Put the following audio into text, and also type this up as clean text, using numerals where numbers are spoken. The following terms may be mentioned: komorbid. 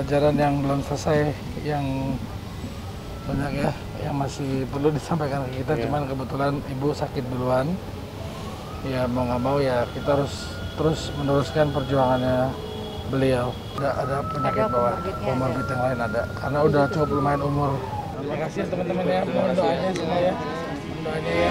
pelajaran yang belum selesai, yang banyak ya, yang masih perlu disampaikan ke kita. Cuman kebetulan ibu sakit duluan, ya mau nggak mau ya kita harus terus meneruskan perjuangannya beliau. Nggak ada penyakit bawaan, komorbid yang lain ada, karena udah cukup lumayan umur. Terima kasih teman-teman ya, mohon doanya semua ya, mohon doanya ya.